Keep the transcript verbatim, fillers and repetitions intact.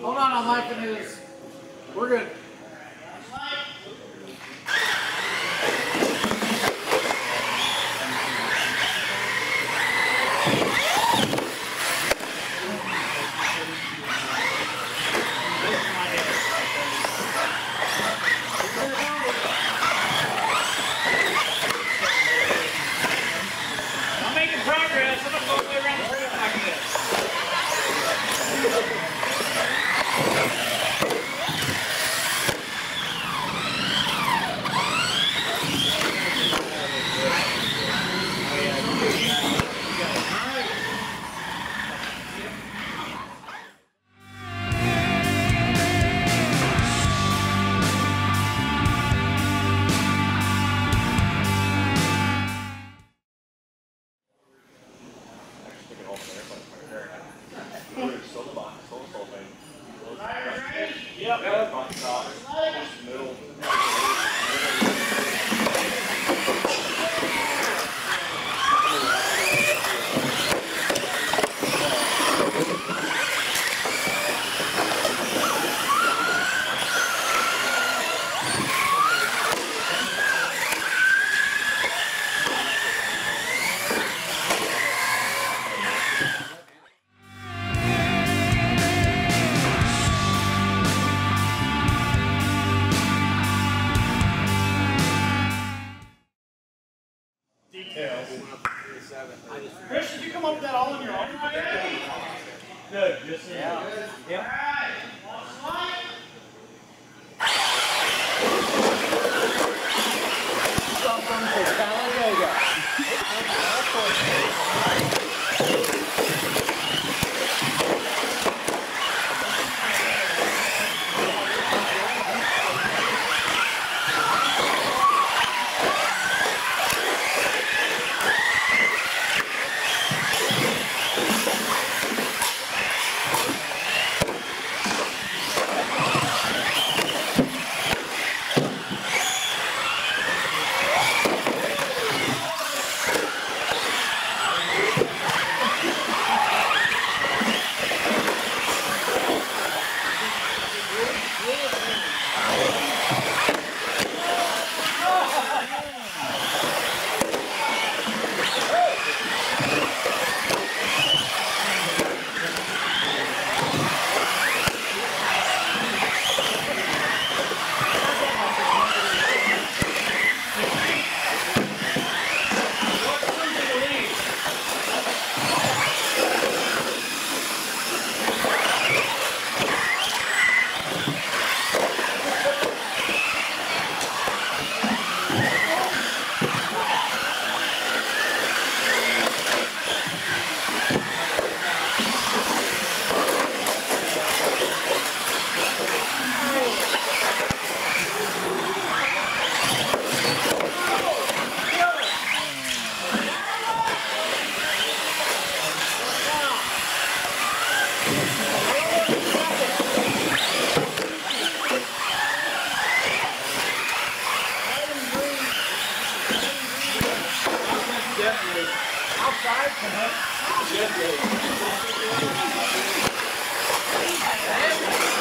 Hold on, I'm liking this. We're good. side.